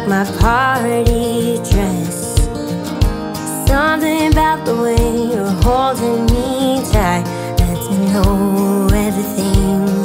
like my party dress. Something about the way you're holding me tight lets me know everything.